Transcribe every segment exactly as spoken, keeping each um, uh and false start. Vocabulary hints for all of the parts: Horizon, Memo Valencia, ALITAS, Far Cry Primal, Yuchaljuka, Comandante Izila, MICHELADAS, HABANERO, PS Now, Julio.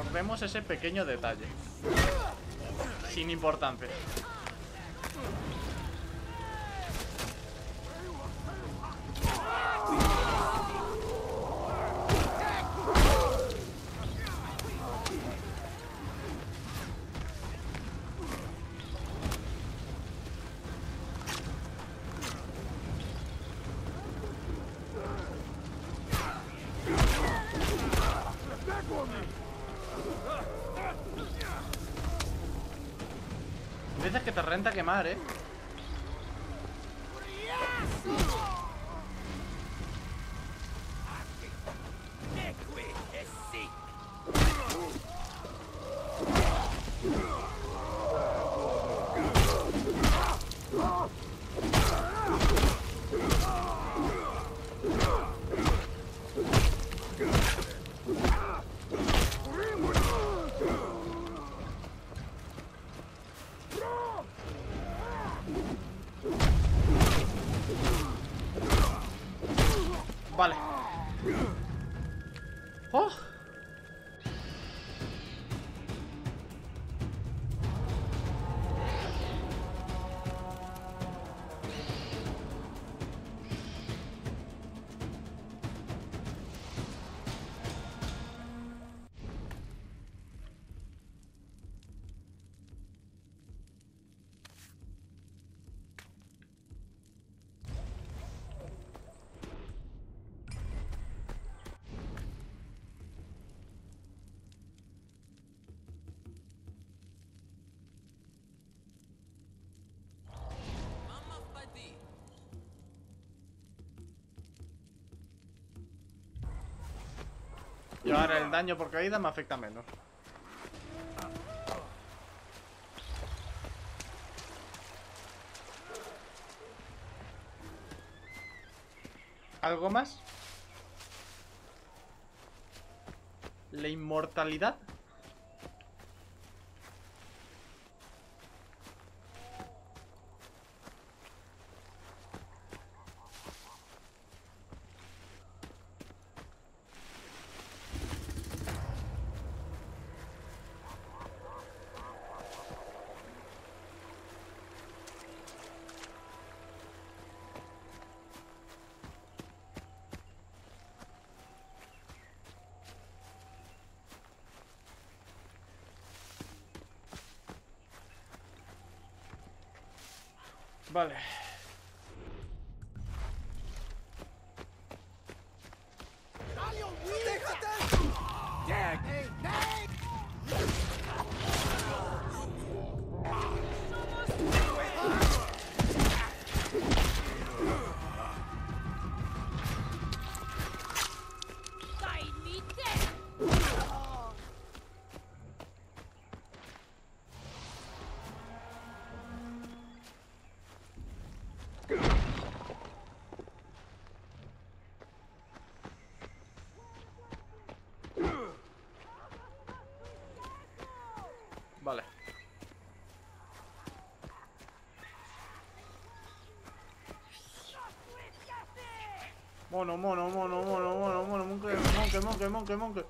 Recordemos ese pequeño detalle. Sin importancia. Dices que te renta quemar, ¿eh? Vale. ¡Oh! Y ahora el daño por caída me afecta menos. ¿Algo más? ¿La inmortalidad? Vale. Vale. Mono, mono, mono, mono, mono, mono, monkey, monkey, monkey, monkey, monkey.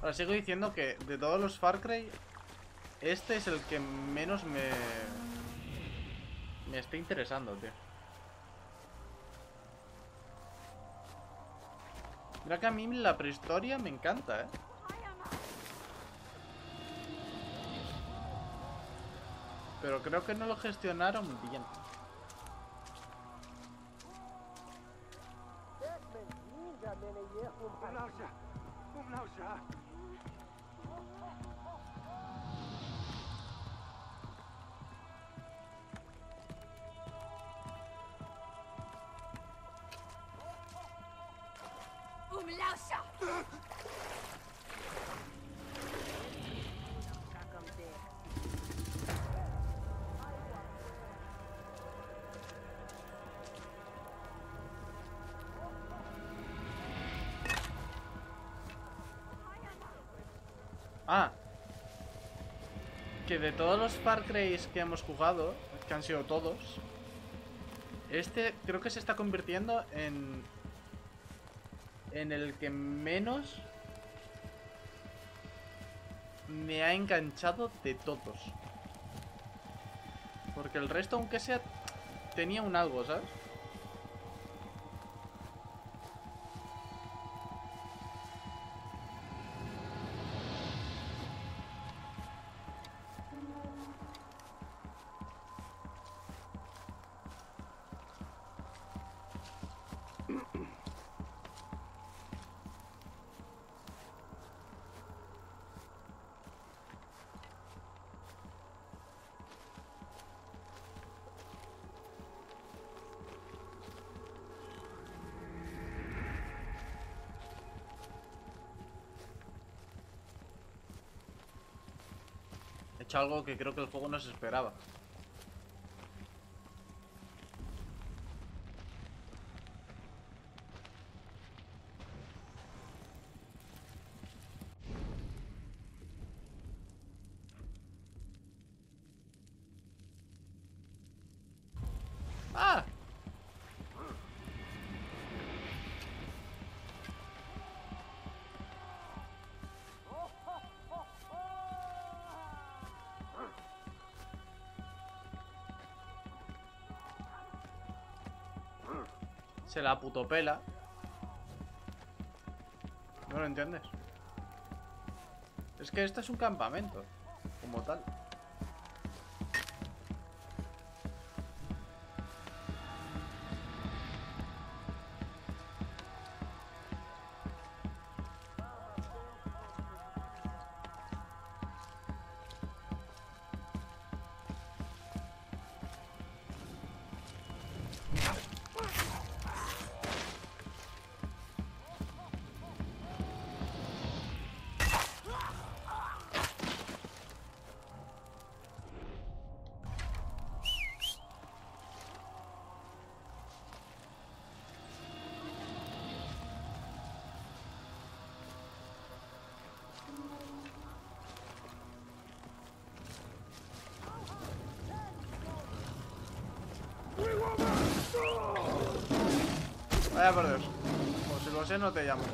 Ahora sigo diciendo que de todos los Far Cry, este es el que menos me... me está interesando, tío. Mira que a mí la prehistoria me encanta, eh. Pero creo que no lo gestionaron bien. Ah, que de todos los Far Cry que hemos jugado, que han sido todos, este creo que se está convirtiendo en en el que menos me ha enganchado de todos. Porque el resto, aunque sea, tenía un algo, ¿sabes? Algo que creo que el juego no se esperaba. ¡Ah! Se la puto pela. ¿No lo entiendes? Es que esto es un campamento, como tal. Vaya por Dios. O si lo sé, no te llamo.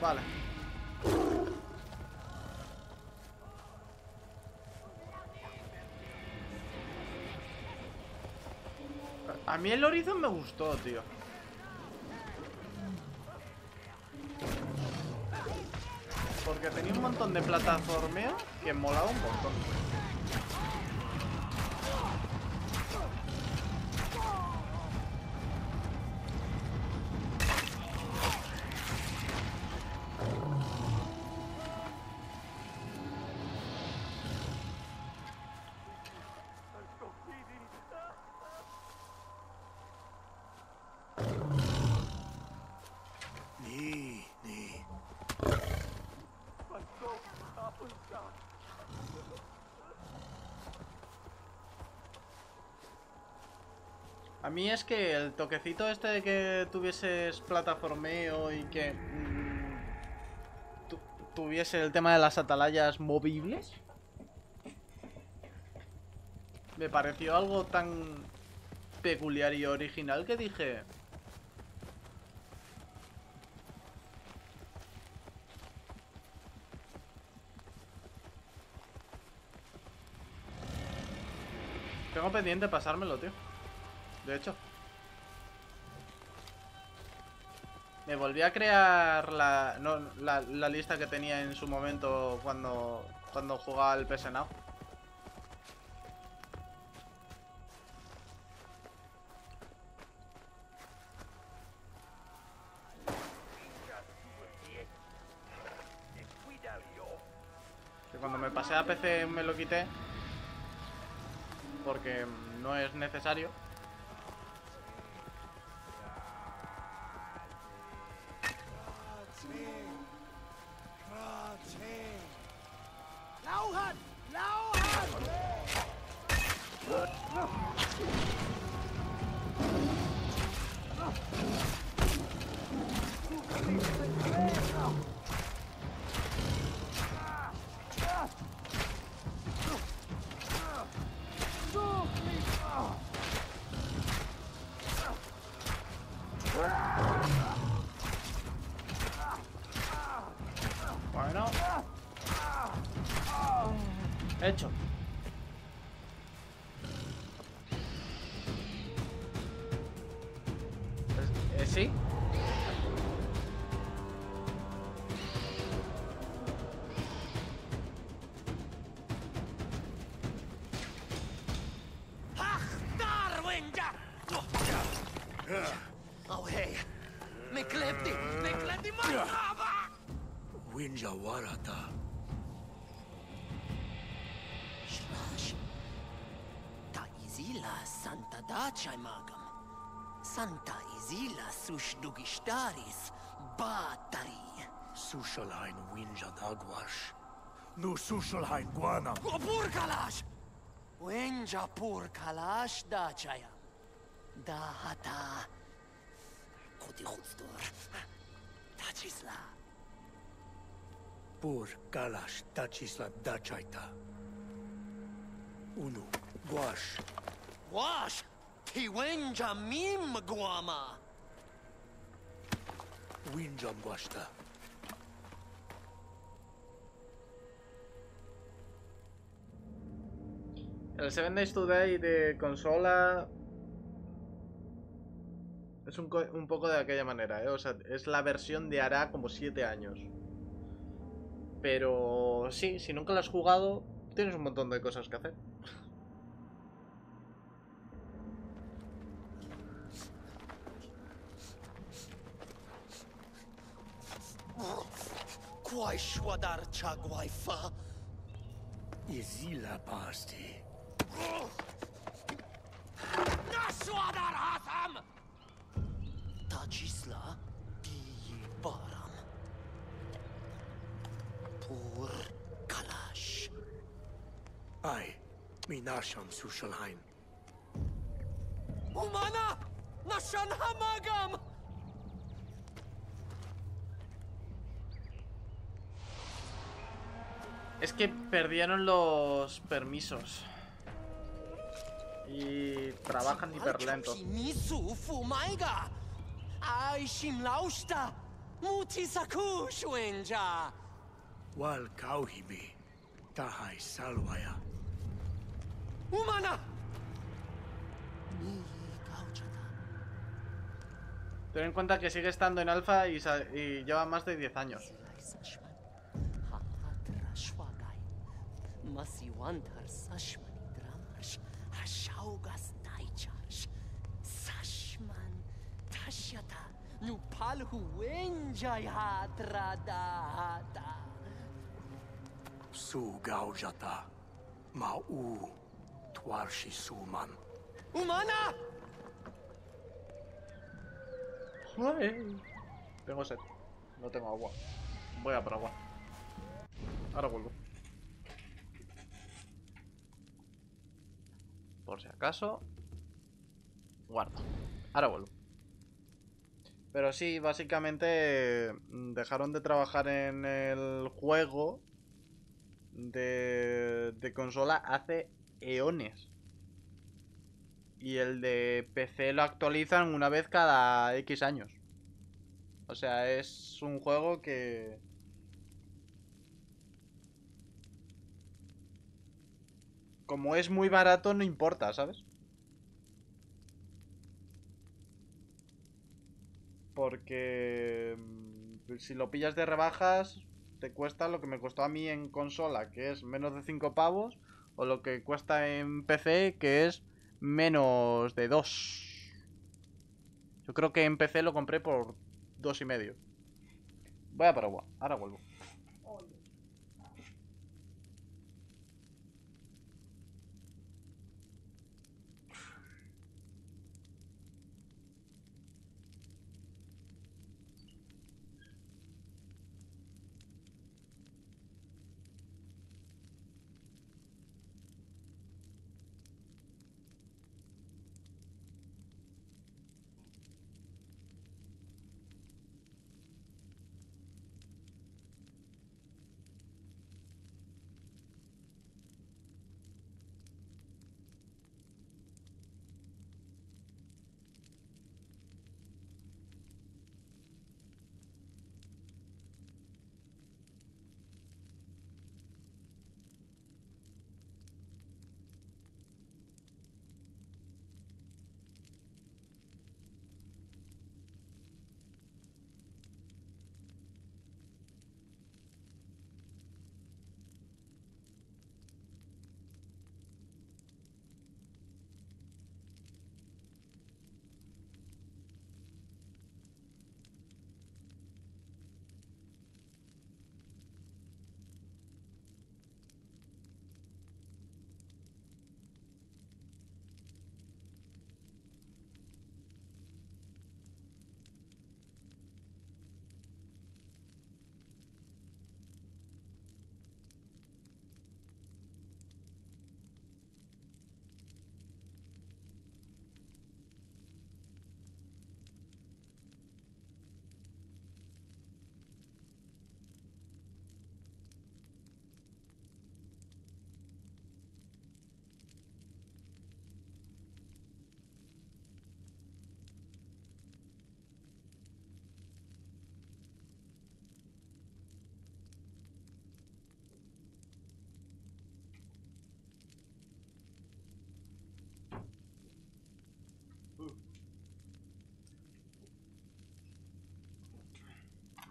Vale. A mí el Horizon me gustó, tío. Porque tenía un montón de plataformeo que molaba un montón. A mí es que el toquecito este de que tuvieses plataformeo y que mmm, tu, tuviese el tema de las atalayas movibles me pareció algo tan peculiar y original que dije... Tengo pendiente pasármelo, tío. De hecho, me volví a crear la, no, la, la lista que tenía en su momento cuando, cuando jugaba al P S Now. Que cuando me pasé a P C me lo quité, porque no es necesario. Bueno, hecho. ¿Eh, sí? Santa Izila sush dugistaris batari. Sushalhain winjadagwash. No sushalhain guana. Purkalash! Winja purkalash dachaya. Dahata. Kotihutstor. Dachisla. Purkalash dachisla dachaita. Unu gwash. Gwash? Tiwenja mim guama. Winjam guashta. El Seven Days to Die de consola es un, co un poco de aquella manera, ¿eh? O sea, es la versión de hará como siete años. Pero sí, si nunca la has jugado, tienes un montón de cosas que hacer. Quai shuadar chaguaifa Izila pasti. Na shuadar hatam Tajisla di baram Pur kalash. Ay, minasham sushalhain. Umana nashan hamagam. Es que perdieron los permisos. Y trabajan hiperlento. Ten en cuenta que sigue estando en alfa y, y lleva más de diez años. Masiwantar Sashman Dramash Ashaugas Naichash Sashman Tashyata Nupalhu Wenjai Hadradahata Su Gaujata Mau Twarshi Suman Humana. Tengo sed, no tengo agua. Voy a por agua. Ahora vuelvo. Por si acaso, guarda. Ahora vuelvo. Pero sí, básicamente dejaron de trabajar en el juego de, de consola hace eones. Y el de P C lo actualizan una vez cada X años. O sea, es un juego que... Como es muy barato, no importa, ¿sabes? Porque si lo pillas de rebajas, te cuesta lo que me costó a mí en consola, que es menos de cinco pavos, o lo que cuesta en P C, que es menos de dos. Yo creo que en P C lo compré por dos y medio. Voy a Paraguay, ahora vuelvo.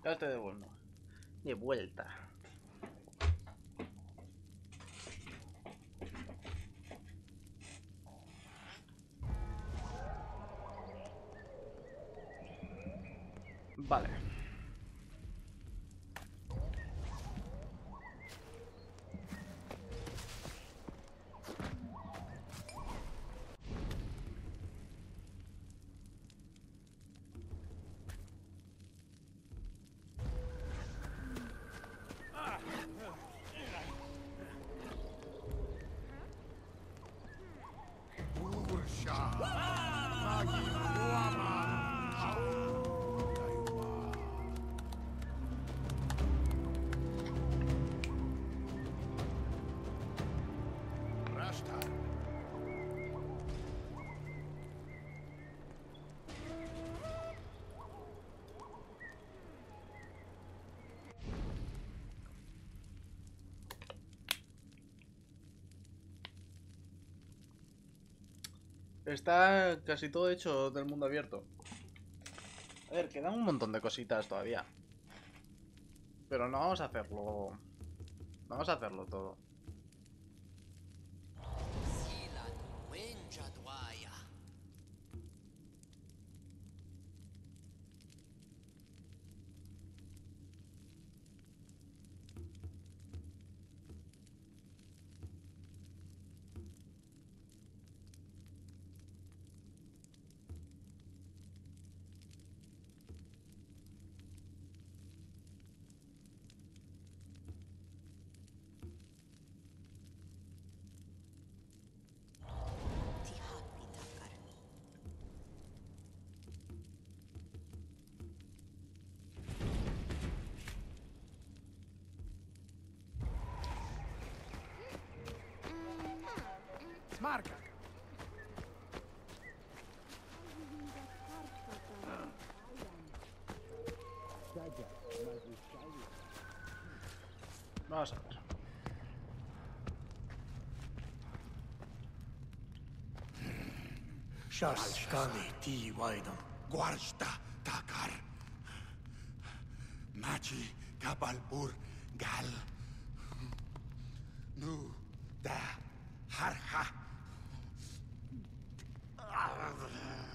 Ya te devuelvo. De vuelta. Vale. Está casi todo hecho del mundo abierto. A ver, quedan un montón de cositas todavía. Pero no vamos a hacerlo. No vamos a hacerlo todo. Marca. Vamos a ver. Shashkani ti waidan. Guarda takar. Machi kapalpur gal. Nu da harha. I